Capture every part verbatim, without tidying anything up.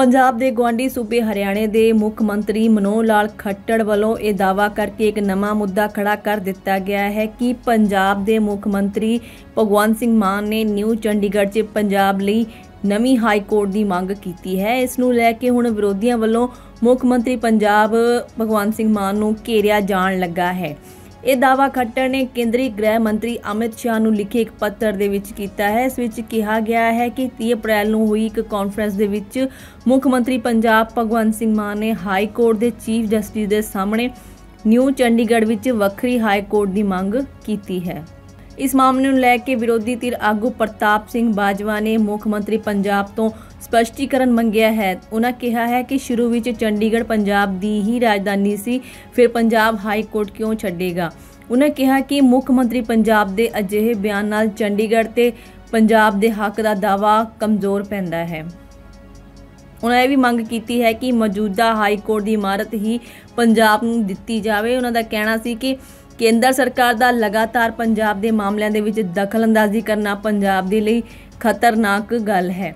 पंजाब के गुआढ़ी सूबे हरियाणा के मुख्य मंत्री मनोहर लाल खट्टर वालों यह दावा करके एक नवा मुद्दा खड़ा कर दिता गया है कि पंजाब के मुख्य मंत्री भगवंत सिंह मान ने न्यू चंडीगढ़ से पंजाब लई नवी हाई कोर्ट की मांग की है। इस नूं लैके हुण विरोधियों वालों मुख्य मंत्री पंजाब भगवंत सिंह मान नूं घेरिया जाण लगा है। यह दावा खट्टर ने केंद्रीय गृह मंत्री अमित शाह नूं लिखे एक पत्र दे विच कीता है। इस विच कहा गया है कि तीस अप्रैल नूं हुई एक कॉन्फ्रेंस दे विच मुख्य मंत्री पंजाब भगवंत सिंह मान ने हाई कोर्ट के चीफ जस्टिस के सामने न्यू चंडीगढ़ विच वक्री हाई कोर्ट की मांग की है। इस मामले नूं लैके विरोधी धिर आगू प्रताप सिंह बाजवा ने मुख्य मंत्री पंजाब तो स्पष्टीकरण मंगिया है। उन्होंने कहा है कि शुरू विच चंडीगढ़ पंजाब दी ही राजधानी सी, फिर पंजाब हाई कोर्ट क्यों छड्डेगा। उन्होंने कहा कि मुख्य मंत्री पंजाब दे अजिहे बयान नाल चंडीगढ़ ते पंजाब दे हक दा दावा कमजोर पैंदा है। उन्होंने यह भी मांग की है कि मौजूदा हाई कोर्ट की इमारत ही पंजाब नूं दित्ती जाए। उन्होंने कहना सी कि केंद्र सरकार का लगातार पंजाब के मामलों के विच दखलअंदाजी करना पंजाब के लिए खतरनाक गल है।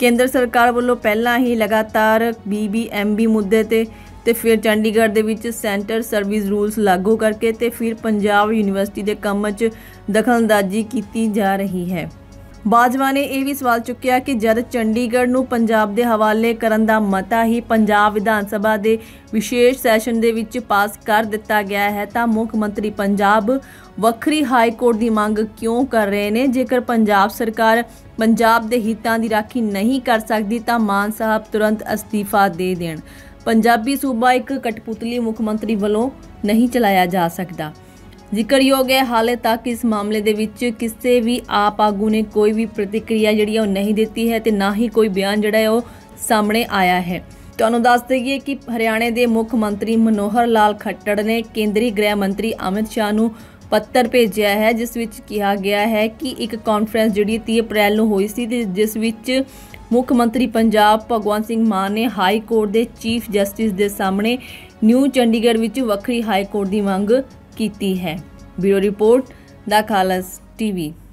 केंद्र सरकार वालों पहला ही लगातार बी बी एम बी मुद्दे ते ते फिर चंडीगढ़ के विच सेंटर सर्विस रूल्स लागू करके ते फिर पंजाब यूनिवर्सिटी के काम च दखलअंदाजी की जा रही है। बाजवा ने यह भी सवाल चुकया कि जब चंडीगढ़ नूं पंजाब के हवाले करन दा मता ही पंजाब विधान सभा के विशेष सैशन दे विच पास कर दिता गया है तो मुख्य मंत्री पंजाब वक्री हाई कोर्ट की मांग क्यों कर रहे हैं। जेकर पंजाब सरकार पंजाब के हितों की राखी नहीं कर सकती तो मान साहब तुरंत अस्तीफा दे देण। पंजाबी सूबा एक कठपुतली मुख्यमंत्री वालों नहीं चलाया जा सकता। जिक्रयोग है हाले तक इस मामले के विच किसी भी आप आगू ने कोई भी प्रतिक्रिया जी नहीं दी है तो ना ही कोई बयान जोड़ा है वो सामने आया है। तुहानूं दस दईए कि हरियाणा के मुख्य मंत्री मनोहर लाल खट्टर ने केंद्रीय गृह मंत्री अमित शाह नूं पत्र भेजा है, जिस विच कहा गया है कि एक कॉन्फ्रेंस जी तीस अप्रैल नूं होई सी जिस विच मुख्य मंत्री पंजाब भगवंत सिंह मान ने हाई कोर्ट के चीफ जस्टिस के सामने न्यू चंडीगढ़ विच वक्री हाई कोर्ट की मांग की है। Bureau report the खालस TV.